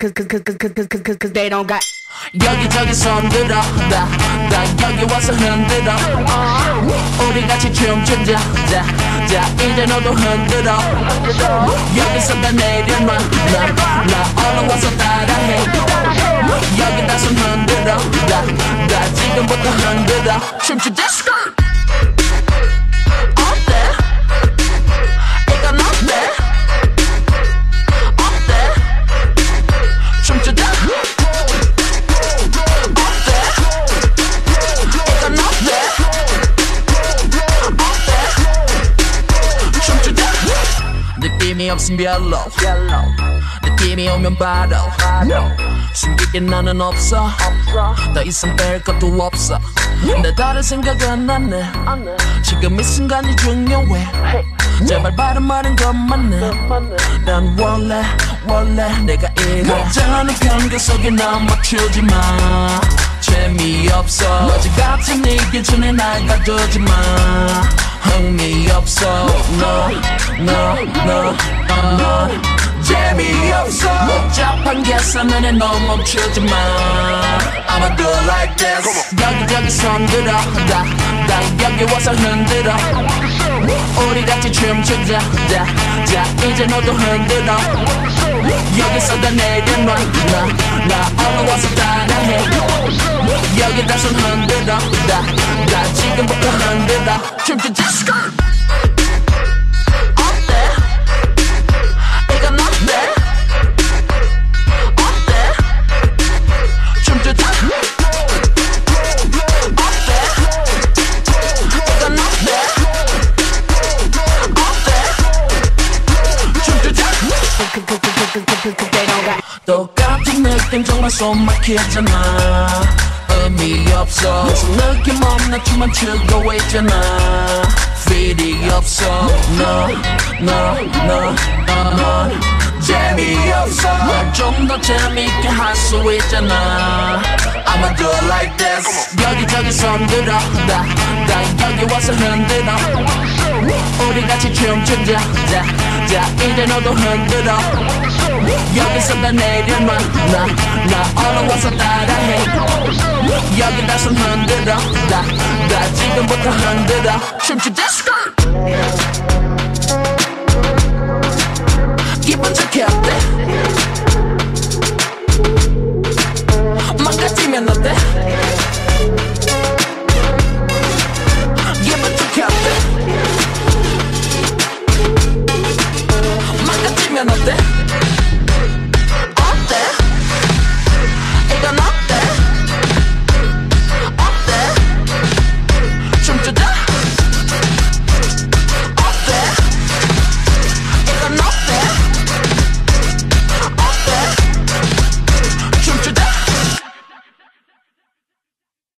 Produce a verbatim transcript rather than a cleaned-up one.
cause cause cause cause cause cause cause cause they don't got. 여기저기 손들어 나, 나 여기 와서 흔들어. 우리 같이 춤추자 자, 자 이제 너도 흔들어. 여기서 다 내려놔 나, 나 얼른 와서 따라해. 여기 다시 흔들어 나, 나 지금부터 흔들어. 춤추자 스컬. 느낌이 없음 별로. 느낌이 오면 바로. 숨기게 나는 없어. 더 이상 뺄 것도 없어. 내 다른 생각은 안 해. 지금 이 순간이 중요해. 제발 바른 말인 것만 해. 난 원래 원래 내가 이래. 걱정하는 편견 속에 난 맞추지 마. 재미없어. 너지같은 네 기준에 날 가두지 마. 흥미없어. No no no no. 재미없어. 복잡한 계산에 너 멈추지 마. I'ma do like this. 여기저기 손들어 나, 나 여기 와서 흔들어. 우리 같이 춤추자 자, 자 이제 너도 흔들어. 여기서 다 내려놔 나, 나 얼른 와서 따라해. 여기 다시 흔들어 나, 나 지금부터 흔들어. 춤추자 스컬. 똑같은 느낌 정말 숨막히잖아. 의미 없어. 무슨 느낌 없나 춤만 추고 있잖아. 필이 없어. No no no no. 재미없어. 널 좀 더 재미있게 할 수 있잖아. I'ma do it like this. 여기저기 손들어 나, 나 여기 와서 흔들어. 우리 같이 춤추자 자, 자 이제 너도 흔들어. 여기서 다 내려놔 나, 나 얼른 와서 따라해. 여기 다시 흔들어 나, 나 지금부터 흔들어. 춤추자 스컬. 기분 좋겠대.